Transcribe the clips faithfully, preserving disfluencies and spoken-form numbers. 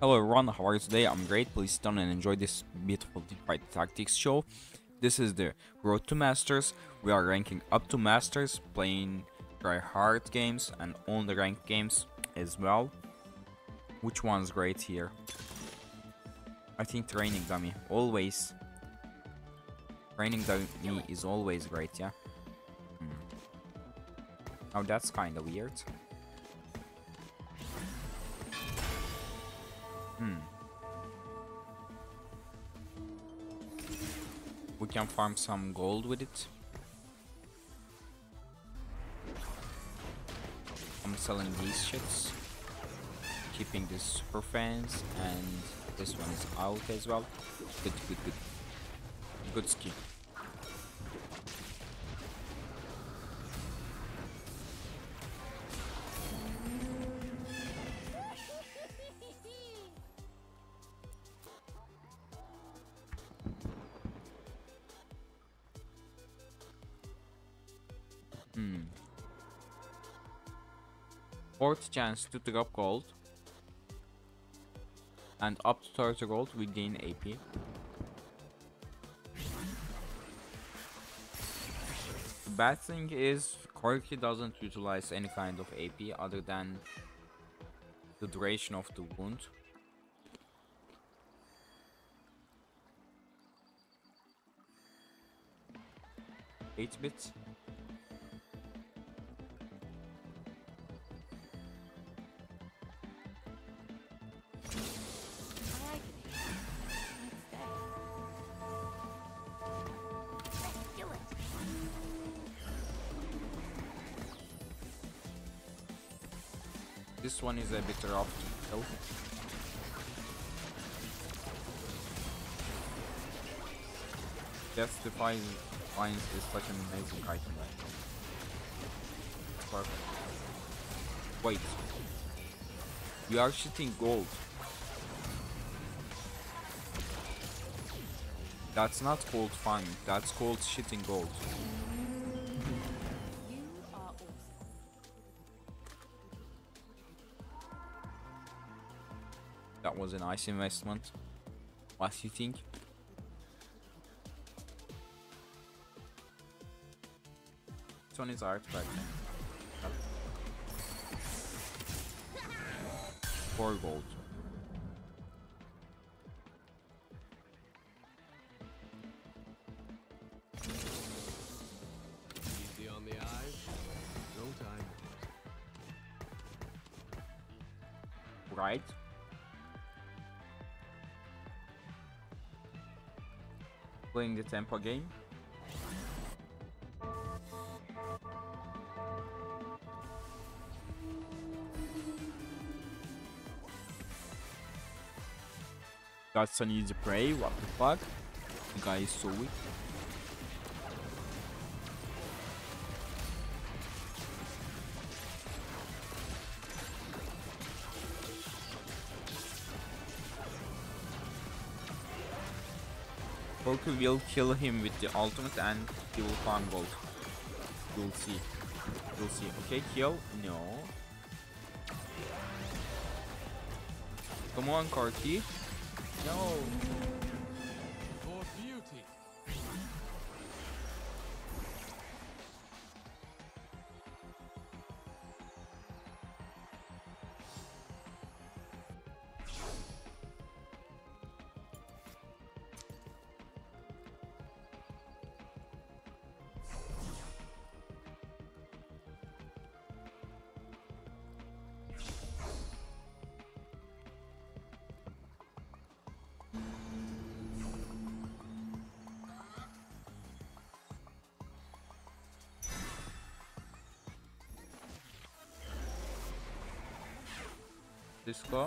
Hello everyone, how are you today? I'm great. Please sit down and enjoy this beautiful Deep Fight Tactics show. This is the Road to Masters. We are ranking up to Masters, playing try hard games and all the ranked games as well. Which one's great here? I think Training Dummy, always. Training Dummy is always great, yeah? Hmm. Now that's kinda weird. Hmm. We can farm some gold with it. I'm selling these shits. Keeping this super fans, and this one is out as well. Good, good, good. Good skin. Fourth chance to pick up gold, and up to thirty gold we gain A P. The bad thing is Korki doesn't utilize any kind of A P other than the duration of the wound. eight bits. This one is a bit rough to kill. Death's Defiance is such an amazing item. Perfect. Wait. We are shooting gold. That's not called fun, that's called shitting gold. That was a nice investment. What do you think? This one is artifact. Four gold. Easy on the eyes. No time. Right. Playing the tempo game. That's an easy prey, what the fuck? The guy is so weak. Korki will kill him with the ultimate and he will farm gold. You'll see. You'll see. Okay, kill. No. Come on, Korki. No. For beauty. Disco.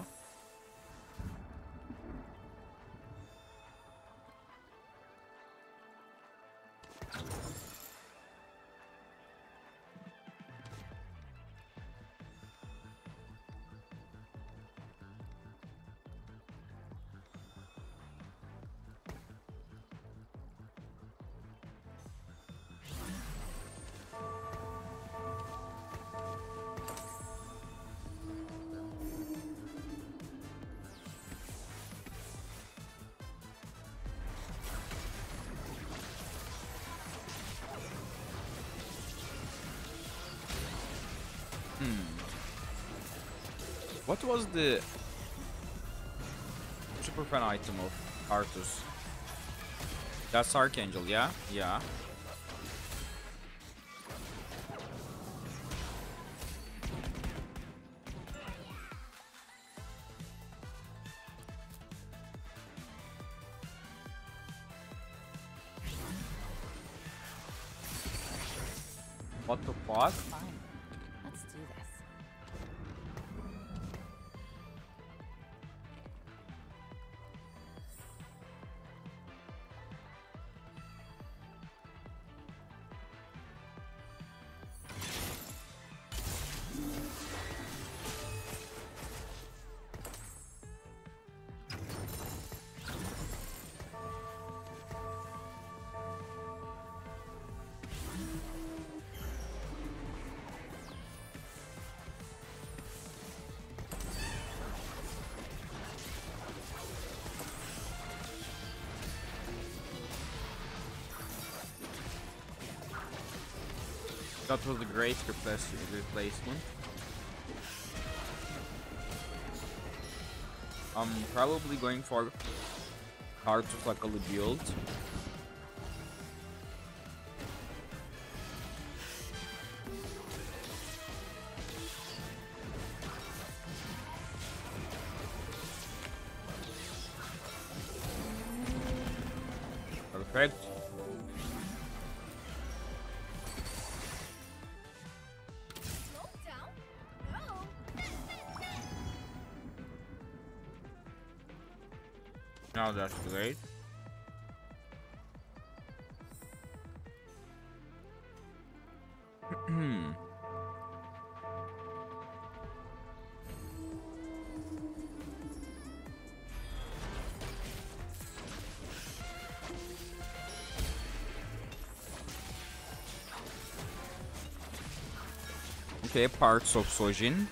What was the super fan item of Karthus? That's Archangel, yeah? Yeah. What the fuck? Fine. Let's do this. That was a great replacement. I'm probably going for Karthus Akali build. Perfect. Now that's great. Okay, parts of Sojin.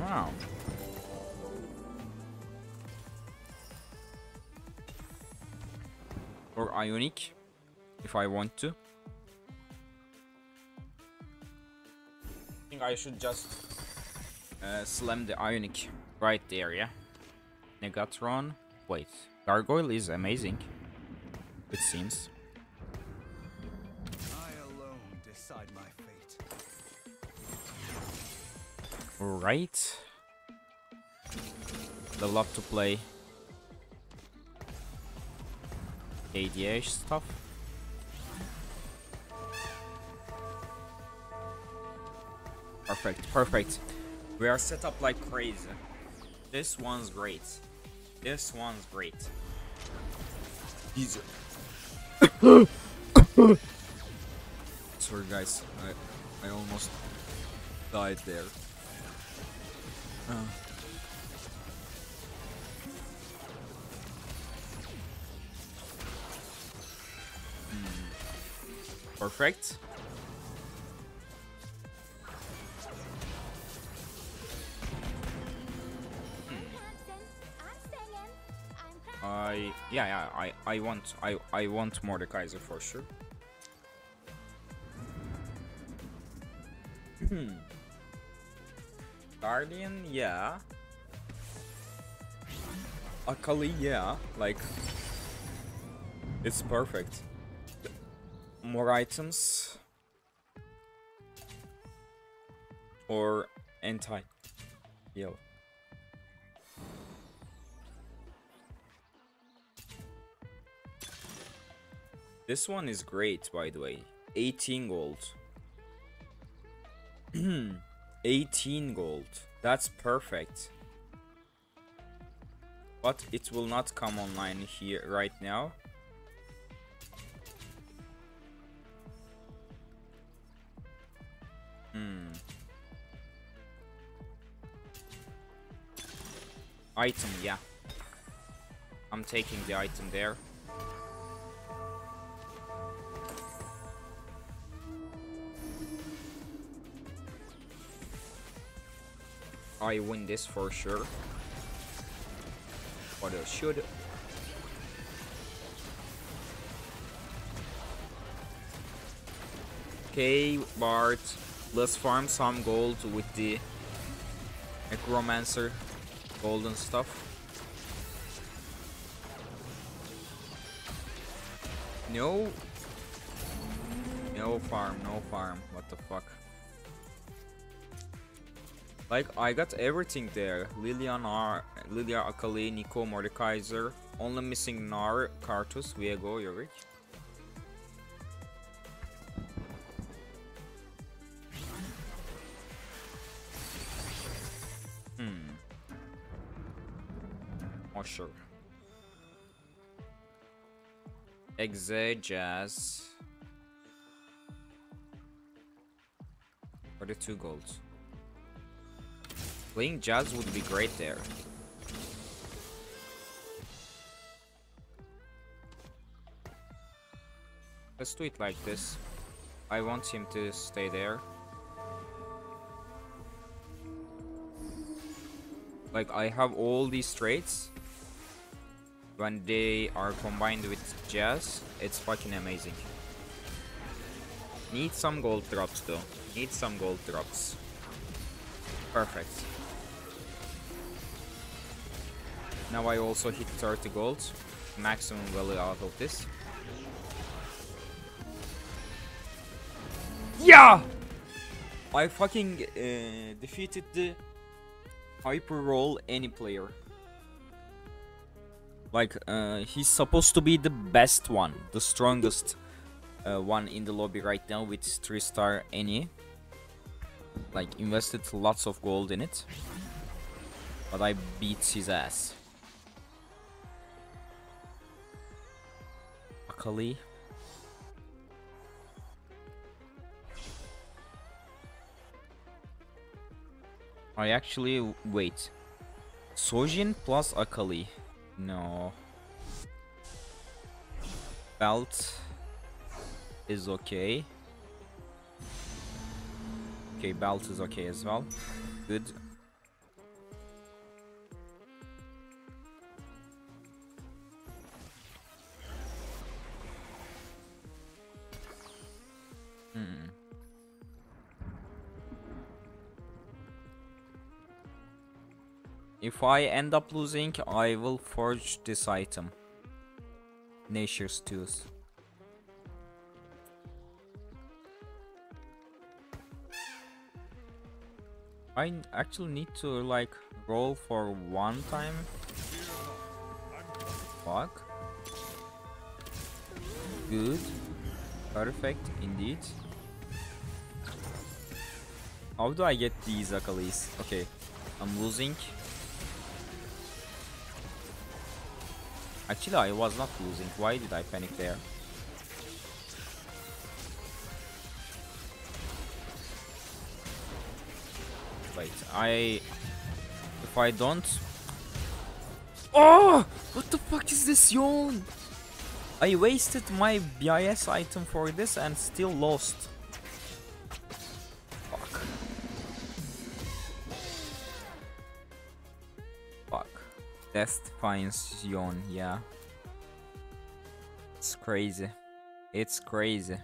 Wow. Or Ionic, if I want to. I think I should just uh, slam the Ionic right there, yeah? Negatron. Wait, Gargoyle is amazing, it seems. I alone decide my fate. Alright. The lot to play. A D H stuff. Perfect, perfect. We are set up like crazy. This one's great. This one's great. Easy. Sorry guys, I I almost died there. Uh. Perfect. Hmm. I yeah yeah I I want I I want Mordekaiser for sure. Hmm. Guardian, yeah. Akali, yeah. Like it's perfect. More items or anti yo this one is great, by the way. Eighteen gold eighteen gold, that's perfect, but it will not come online here right now. Hmm. Item, yeah. I'm taking the item there. I win this for sure. What else should... Okay, Bart. Let's farm some gold with the Necromancer golden stuff. No. No farm, no farm. What the fuck? Like, I got everything there. Lilia, Nar, Lilia, Akali, Nico, Mordekaiser. Only missing Nar, Karthus, Viego, Yorick. Hmm. Oh, sure. Exe, Jazz. forty-two golds. Playing Jazz would be great there. Let's do it like this. I want him to stay there. Like, I have all these traits. When they are combined with Jazz, it's fucking amazing. Need some gold drops though. Need some gold drops. Perfect. Now I also hit thirty gold. Maximum value out of this. Yeah! I fucking uh, defeated the Hyper Roll Annie player. Like, uh, he's supposed to be the best one, the strongest uh, one in the lobby right now with three star Annie. Like, invested lots of gold in it. But I beat his ass. Akali. I actually... wait. Sojin plus Akali. No. Belt is okay. Okay, belt is okay as well. Good. Hmm. If I end up losing, I will forge this item. Nature's Tooth. I actually need to like roll for one time. Fuck. Good. Perfect indeed. How do I get these Akalis? Okay, I'm losing. Actually, I was not losing. Why did I panic there? Wait, I... if I don't... Oh! What the fuck is this, Yon? I wasted my B I S item for this and still lost. Fuck. Fuck. Death's Defiance, Yon, yeah. It's crazy. It's crazy.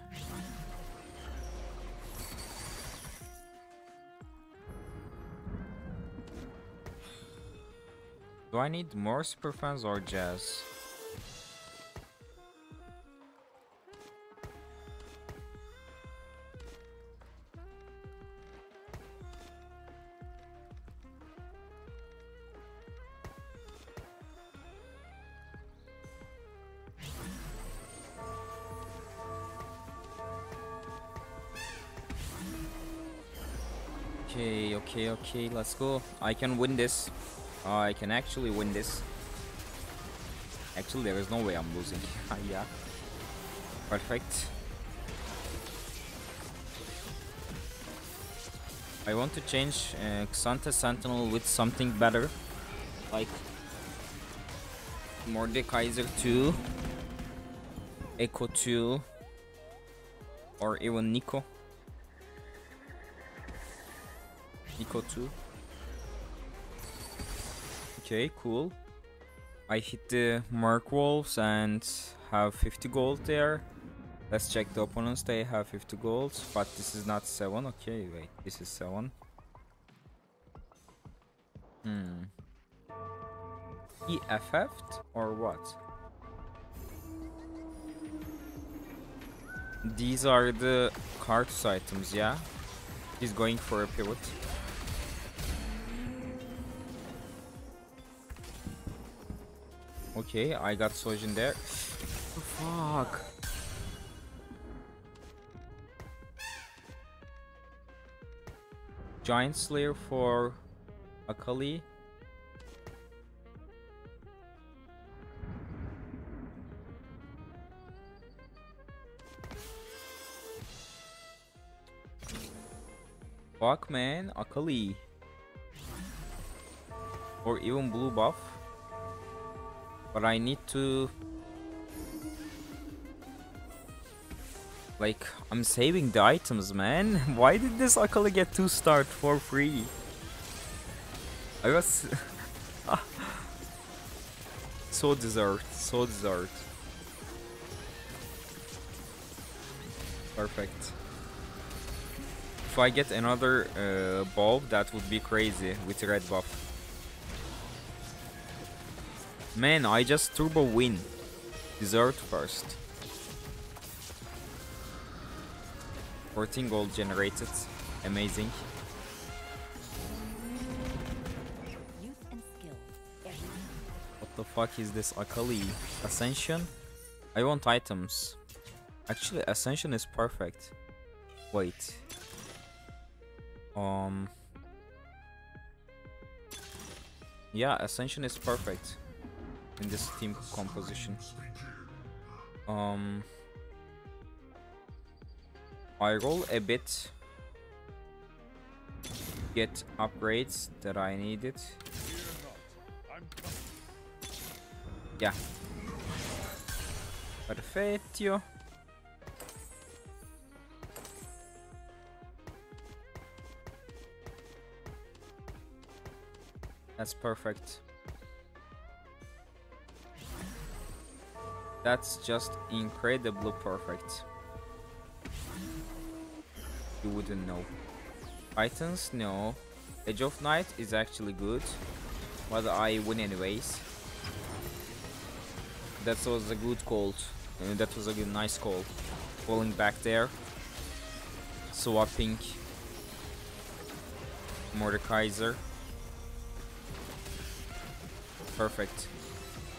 Do I need more superfans or Jazz? Okay, okay, okay, let's go. I can win this. I can actually win this. Actually, there is no way I'm losing. Yeah. Perfect. I want to change uh, Xanta Sentinel with something better. Like Mordekaiser two, Echo two, or even Nico. Nico two. Okay, cool. I hit the Merc Wolves and have fifty gold there. Let's check the opponents. They have fifty gold, but this is not seven. Okay, wait, this is seven. Hmm. He F F'd or what? These are the Karthus items, yeah? He's going for a pivot. Okay, I got Sojin there. Fuck. Giant Slayer for Akali. Fuck man, Akali. Or even blue buff. But I need to... Like, I'm saving the items, man. Why did this Akali get two-starred for free? I was... so deserved, so deserved. Perfect. If I get another uh, bulb, that would be crazy with red buff. Man, I just turbo win. Deserved first. fourteen gold generated. Amazing. What the fuck is this Akali? Ascension? I want items. Actually, Ascension is perfect. Wait. Um. Yeah, Ascension is perfect in this team composition. Um. I roll a bit. Get upgrades that I needed. Yeah. Perfectio. That's perfect. That's just incredibly perfect. You wouldn't know. Titans? No. Edge of Night is actually good. But I win anyways. That was a good call. Uh, that was a good, nice call. Falling back there. Swapping. Mordekaiser. Perfect.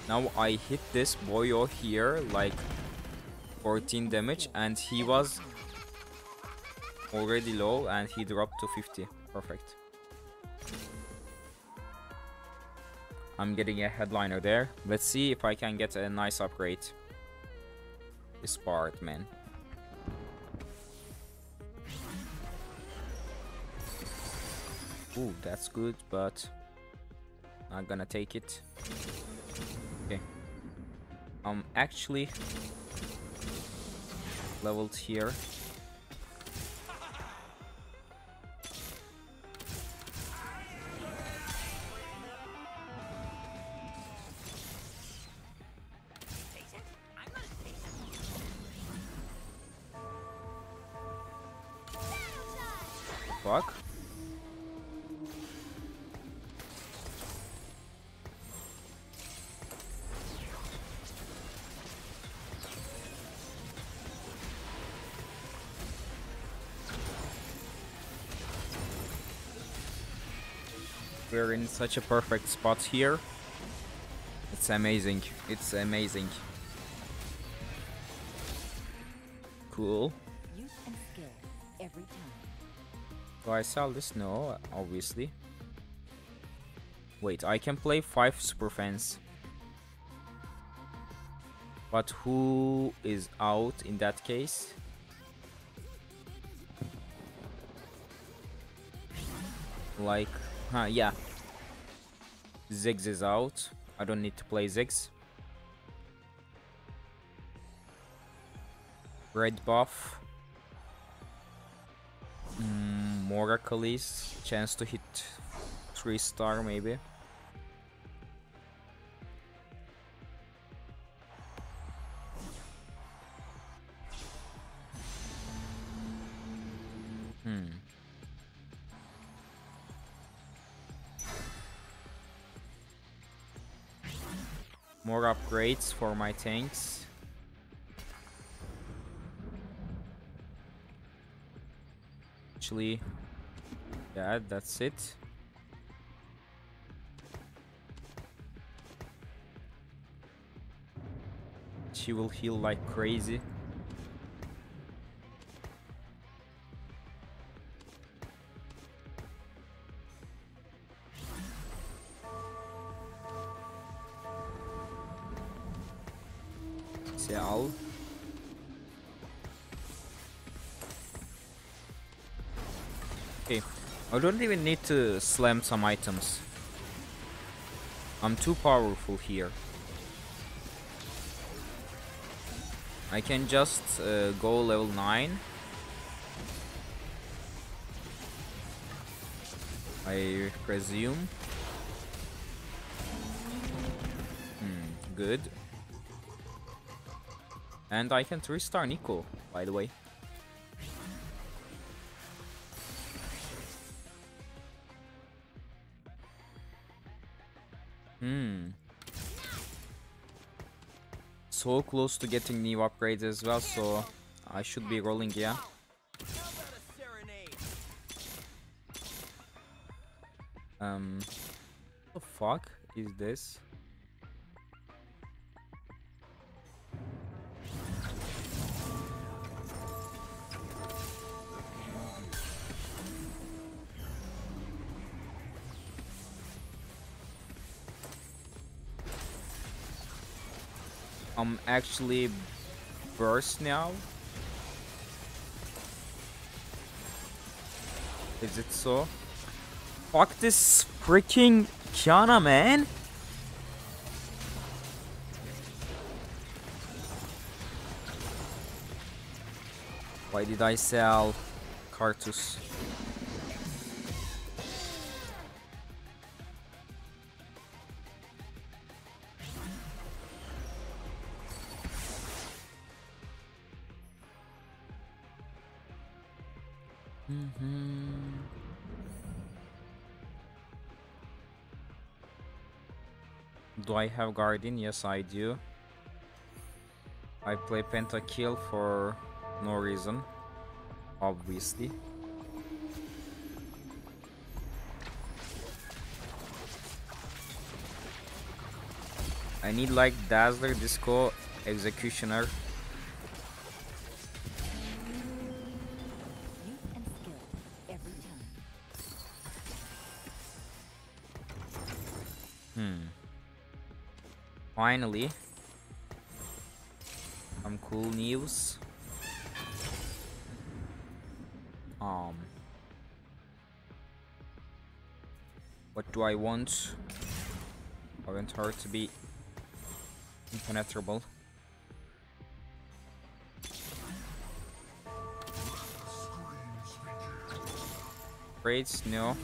Now I hit this boyo here like fourteen damage and he was already low and he dropped to fifty. Perfect. I'm getting a headliner there. Let's see if I can get a nice upgrade. This part, man. Ooh, that's good, but I'm gonna take it. Okay. I'm actually leveled here. Fuck. We're in such a perfect spot here. It's amazing. It's amazing. Cool. Use and skill every time. Do I sell this? No, obviously. Wait, I can play five superfans. But who is out in that case? Like... Huh, yeah. Ziggs is out. I don't need to play Ziggs. Red buff. Mm, more Akali's. Chance to hit three star maybe. more upgrades for my tanks. Actually, yeah, that's it. She will heal like crazy. Seal. Okay, I don't even need to slam some items. I'm too powerful here. I can just uh, go level nine. I presume. Hmm, good. And I can three star Nico, by the way. Hmm. So close to getting new upgrades as well, so I should be rolling, yeah. Um, what the fuck is this? I'm actually burst now. Is it so? Fuck this freaking Kiana, man. Why did I sell Karthus? Do I have Guardian? Yes, I do. I play Pentakill for no reason, obviously. I need like Dazzler, Disco, Executioner. Finally, some cool news. Um, what do I want? I want her to be impenetrable. Upgrades? No.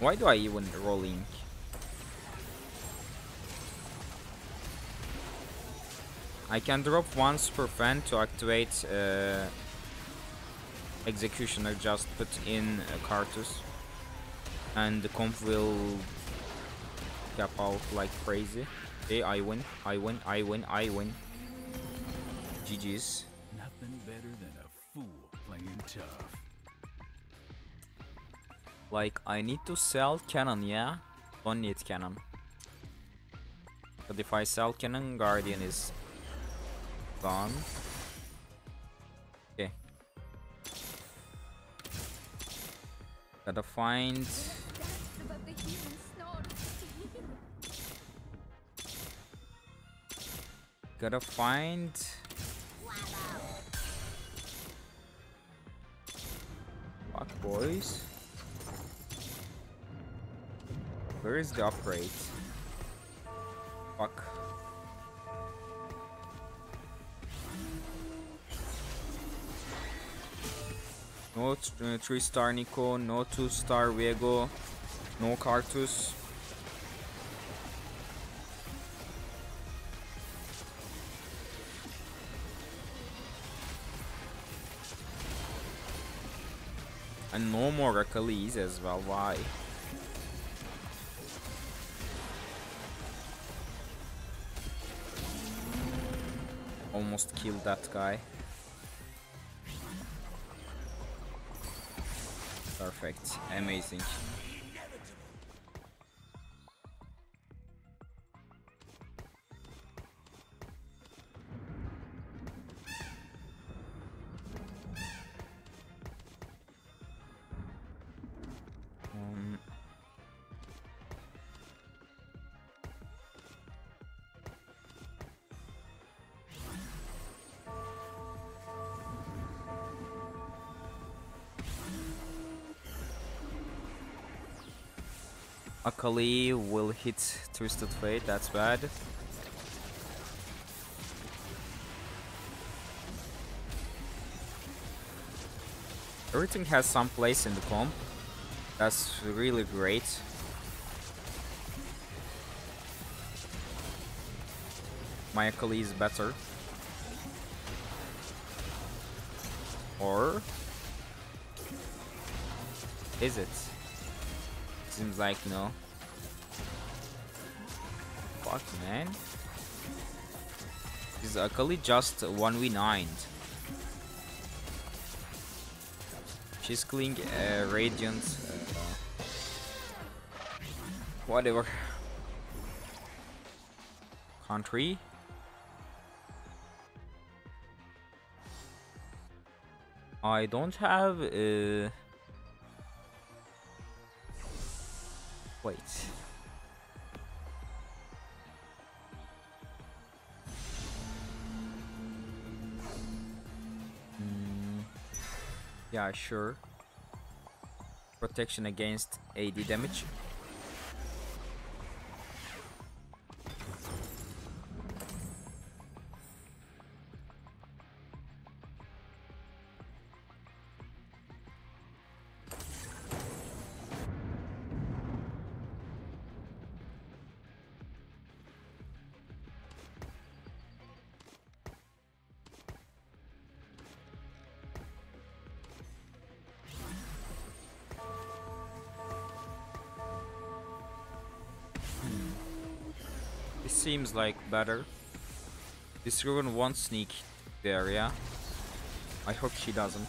Why do I even roll ink? I can drop once per fan to activate uh, Executioner, just put in uh, Karthus. And the comp will gap out like crazy. Okay, I win, I win, I win, I win. G G's. Nothing better than a fool playing tough. Like, I need to sell cannon, yeah? Don't need cannon. But if I sell cannon, Guardian is gone. Okay. Gotta find... Gotta find... Fuck, boys. Where is the upgrade? Fuck. No three star Nico, no two star Viego, no Karthus. And no more Akalis as well, why? Almost killed that guy. Perfect, amazing. Akali will hit Twisted Fate, that's bad. Everything has some place in the comp. That's really great. My Akali is better. Or... is it? Seems like no. Fuck, man. Is Akali just one v nined? She's killing uh, Radiant. Uh, whatever. Country. I don't have. Uh, Wait. Mm. Yeah, sure. Protection against A D damage. Seems like better. This Ruin won't sneak the area. I hope she doesn't.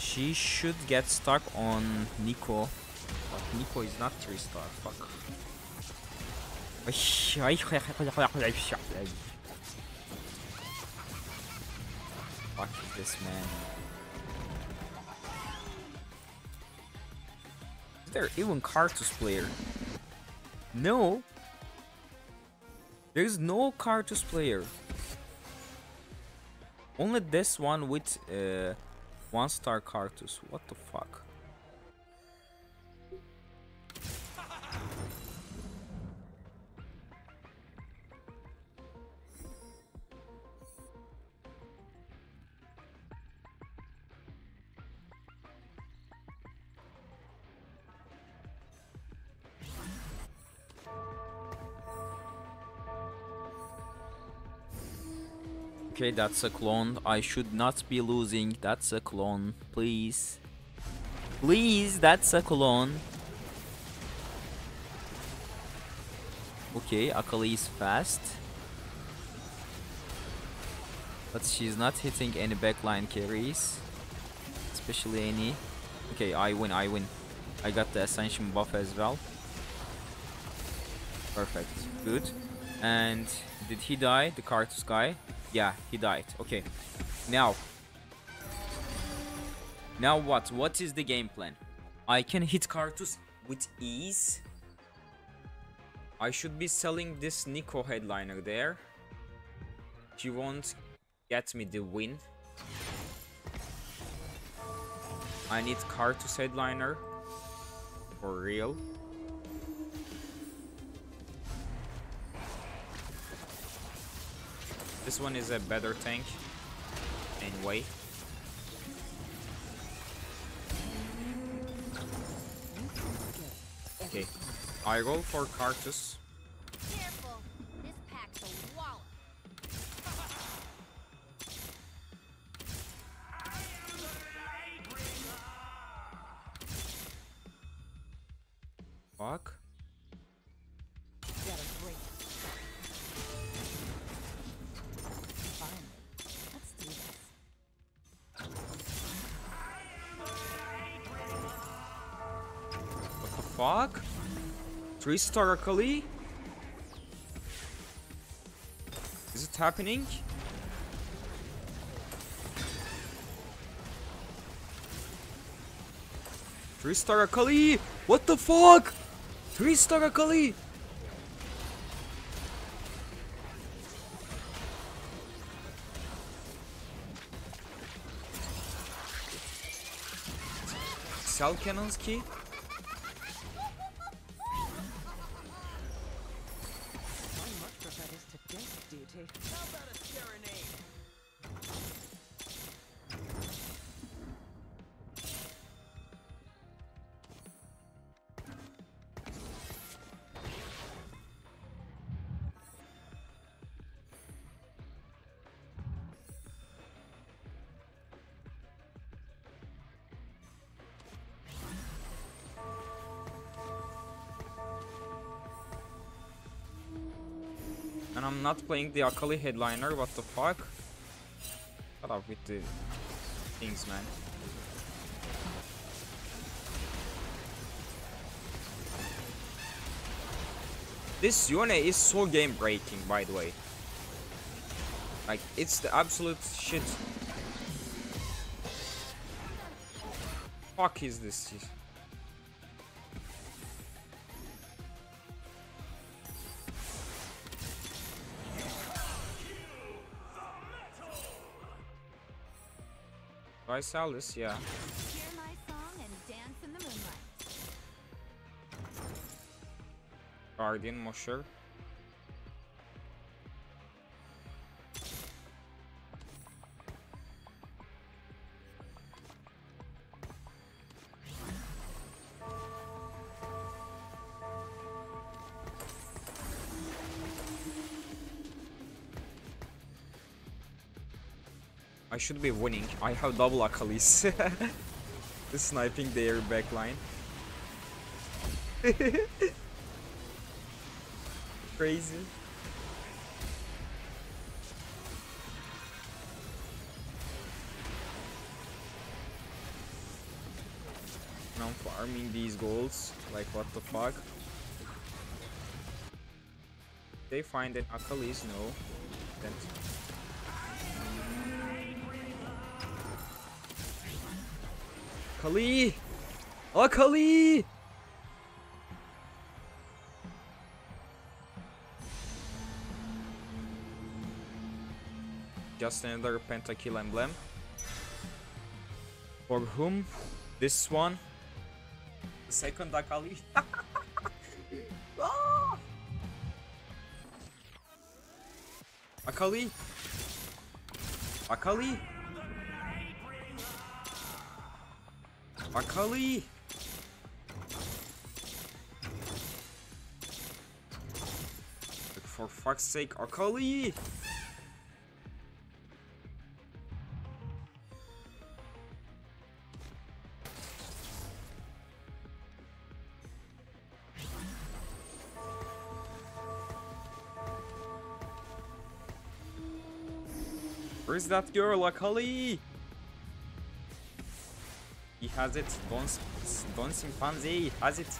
She should get stuck on Nico. But Nico is not three star, fuck. Fuck this man. There even Karthus player? No, there's no Karthus player. Only this one with uh, one star Karthus. What the fuck? Okay, that's a clone. I should not be losing. That's a clone. Please. Please, that's a clone. Okay, Akali is fast. But she's not hitting any backline carries. Especially any. Okay, I win, I win. I got the Ascension buff as well. Perfect. Good. And did he die? The Karthus guy? Yeah, he died. Okay, now now what what is the game plan? I can hit Karthus with ease. I should be selling this Nico headliner there. She won't get me the win. I need Karthus headliner for real. This one is a better tank, anyway. Okay, I roll for Karthus. fuck? Fuck. Three star Akali? Is it happening? Three star Akali? What the fuck? Three star Akali? Cell cannons key? I'm not playing the Akali headliner, what the fuck? Shut up with the things, man. This Yone is so game breaking, by the way. Like, it's the absolute shit. Fuck is this shit? I sell this, yeah. Hear my song and dance in the moonlight. Guardian Mosher. I should be winning. I have double Akalis. Sniping their backline. Crazy. Now I'm farming these goals. Like, what the fuck? They find an Akalis? No. Then Akali! Akali! Just another pentakill emblem. For whom? This one? The second Akali? Ah! Akali! Akali! Akali! Like, for fuck's sake, Akali! Where's that girl, Akali? He has it, Don Simpanzee has it.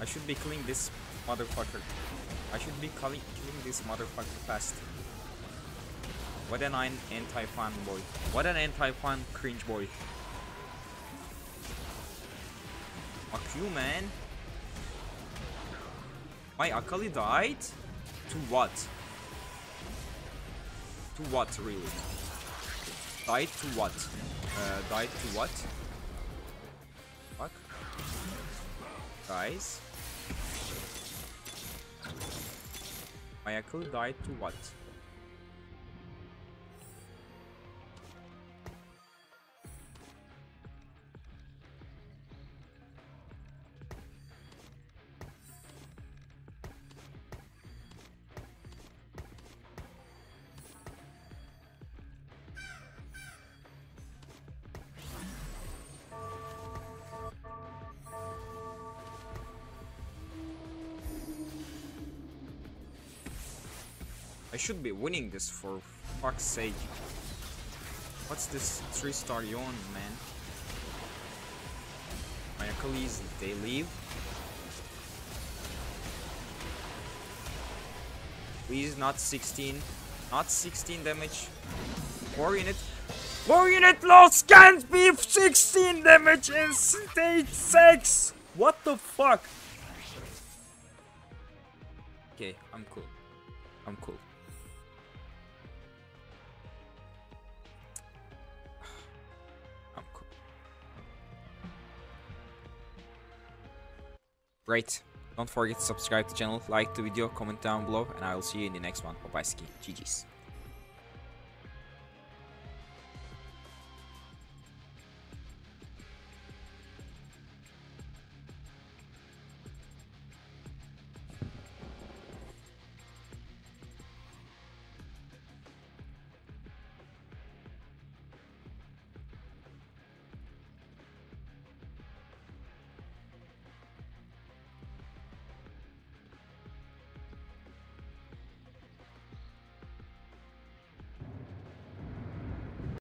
I should be killing this motherfucker. I should be killing this motherfucker fast. What an anti-fan boy. What an anti-fan cringe boy. Fuck you, man. My Akali died? To what? To what, really? Died to what? Uh, died to what? Fuck. Guys. My Akali died to what? I should be winning this, for fuck's sake. What's this three star Yon, man? My Akalis, they leave? Please, not sixteen. Not sixteen damage. War unit. War unit loss can't be sixteen damage in stage six! What the fuck? Okay, I'm cool. I'm cool. I'm cool. Right. Don't forget to subscribe to the channel, like the video, comment down below, and I will see you in the next one. Bye-bye, Ski. G Gs.